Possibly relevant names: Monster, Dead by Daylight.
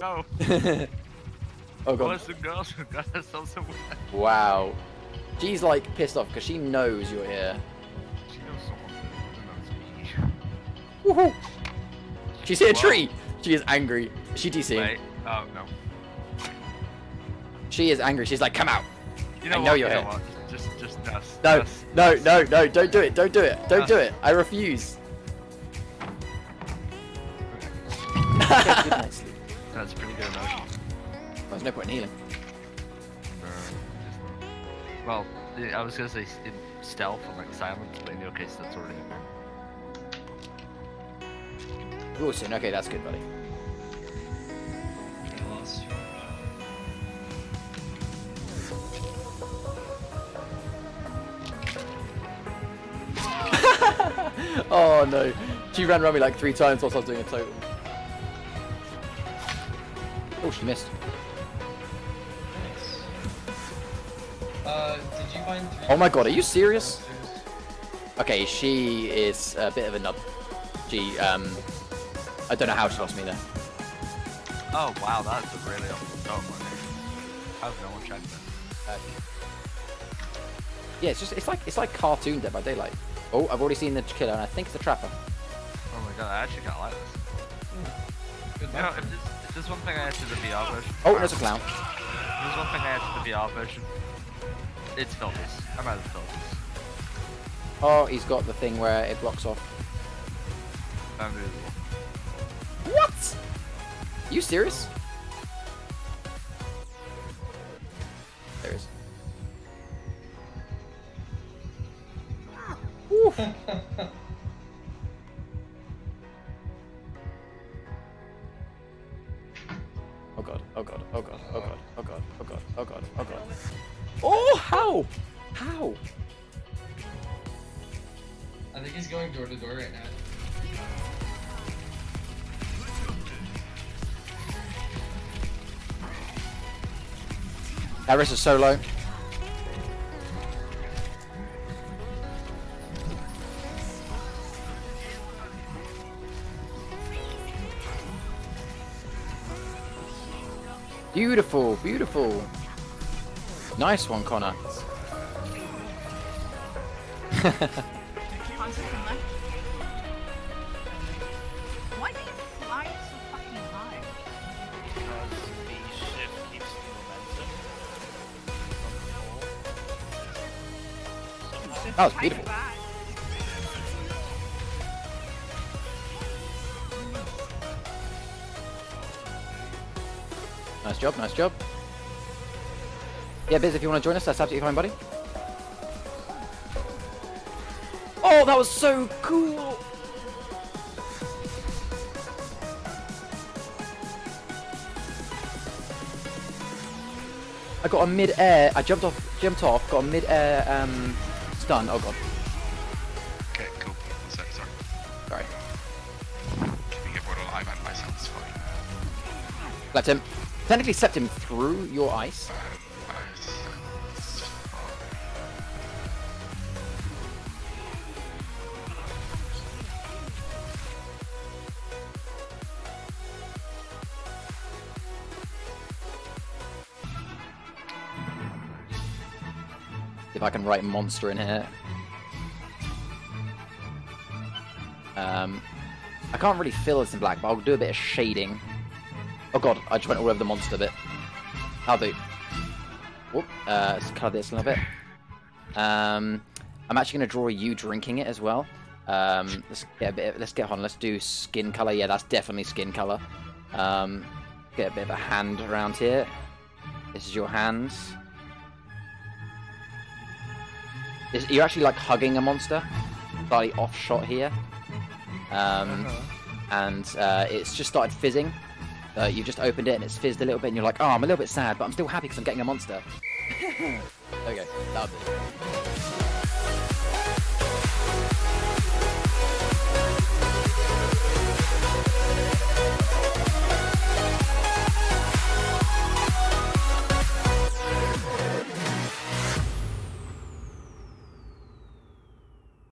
Oh. Oh god. Where's the girl who got herself somewhere? Wow. She's like pissed off because she knows you're here. She knows someone who knows me. Woohoo! She's hit a tree! She is angry. Is she DCing? Wait. Oh no. She is angry. She's like, come out! You know I know what? You're here. What? Just dust. No, dust, no, dust. No, no, don't do it, don't do it, don't dust. Do it. I refuse. That's pretty good emotion. There's no point in healing. Well, I was gonna say in stealth and like silence, but in your case that's already in there. Ooh, soon, okay, that's good, buddy. Oh no, she ran around me like 3 times whilst I was doing a total. Oh, she missed. Nice. Did you find 3? Oh my god, are you serious? Okay, she is a bit of a nub. She, I don't know how she lost me there. Oh wow, that's a really awful dog one. How's no one checked that? Yeah, it's just, it's like cartoon Dead by Daylight. Oh, I've already seen the killer, and I think it's the trapper. Oh my god, I actually can't like this. Mm. Good, you know, if there's one thing I add to the VR version... Oh, there's a clown. If there's one thing I add to the VR version, it's filters. I'm out of filters. Oh, he's got the thing where it blocks off. Unbelievable. What? Are you serious? There is. Oh god, oh god, oh god, oh god, oh god, oh god, oh god, oh god. Oh, how? How? I think he's going door to door right now. That risk is so low. Beautiful, beautiful. Nice one, Connor. Why do you fly so fucking high? Because the ship keeps the momentum. That was beautiful. Nice job, nice job. Yeah, Biz, if you want to join us, that's absolutely fine, buddy. Oh, that was so cool! I got a mid-air, I jumped off, got a mid-air stun, oh god. Okay, cool. Sorry. Sorry. Keeping it all alive and myself is fine. Left him. Technically stepped him through your ice. If I can write monster in here. I can't really fill this in black, but I'll do a bit of shading. Oh god, I just went all over the monster bit. That'll do. Whoop, let's cut this a little bit. I'm actually going to draw you drinking it as well. Let's get a bit of, let's do skin colour. Yeah, that's definitely skin colour. Get a bit of a hand around here. This is your hands. You're actually like hugging a monster. Slightly off shot here. And it's just started fizzing. You just opened it and it's fizzed a little bit and you're like, oh, I'm a little bit sad, but I'm still happy because I'm getting a monster. Okay, that'll do.